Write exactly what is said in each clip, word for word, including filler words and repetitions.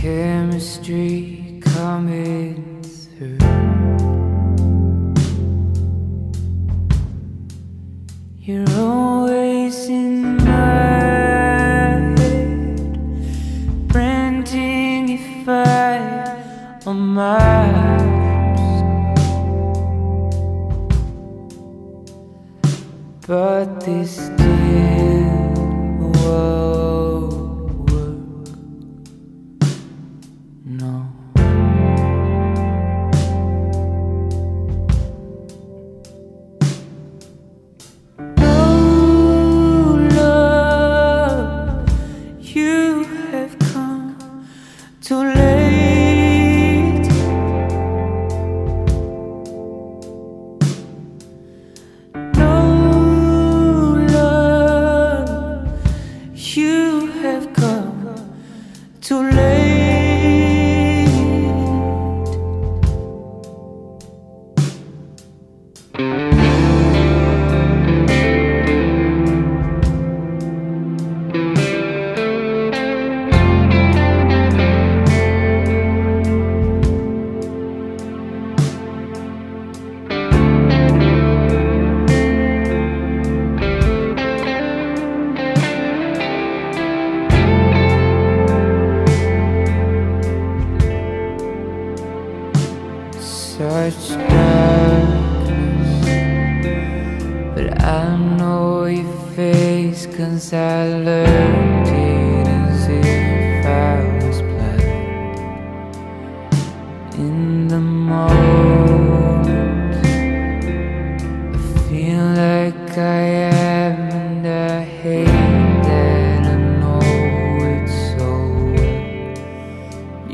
chemistry coming through. You're always in my head, branding your fire on my lips. But this didn't work. No. Too late. No love, you have come too late. Such darkness, but I know your face, 'cause I learned it as if I was blind. In the moment I feel like I am, and I hate that I know it so well.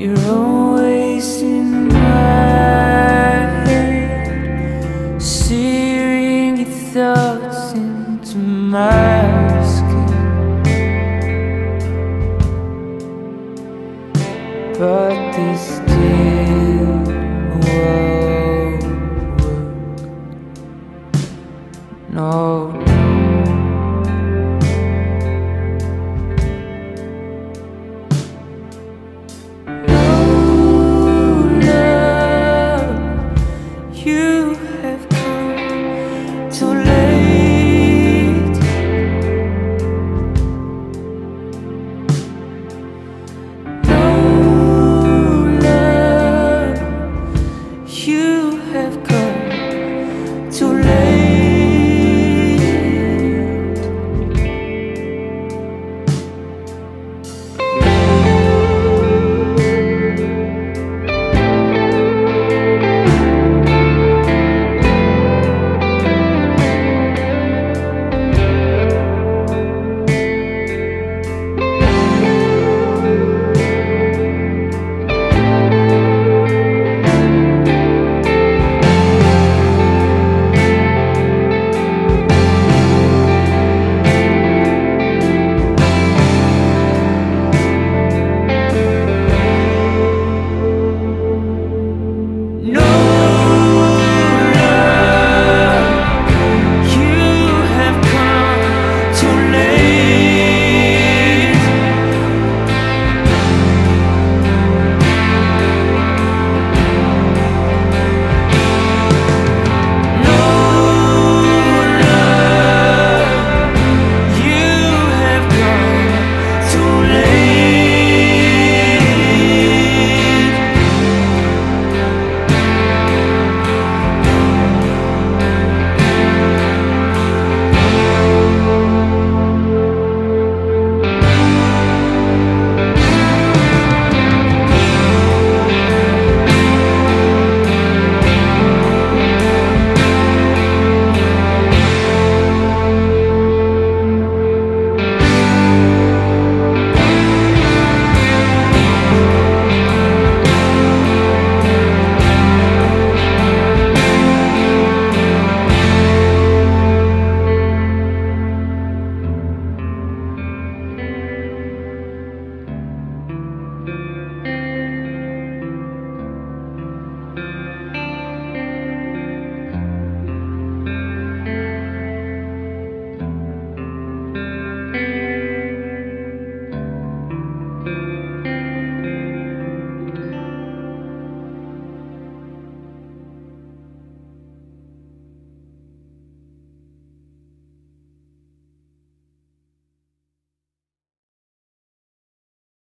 You're always in my thoughts into my skin, but this day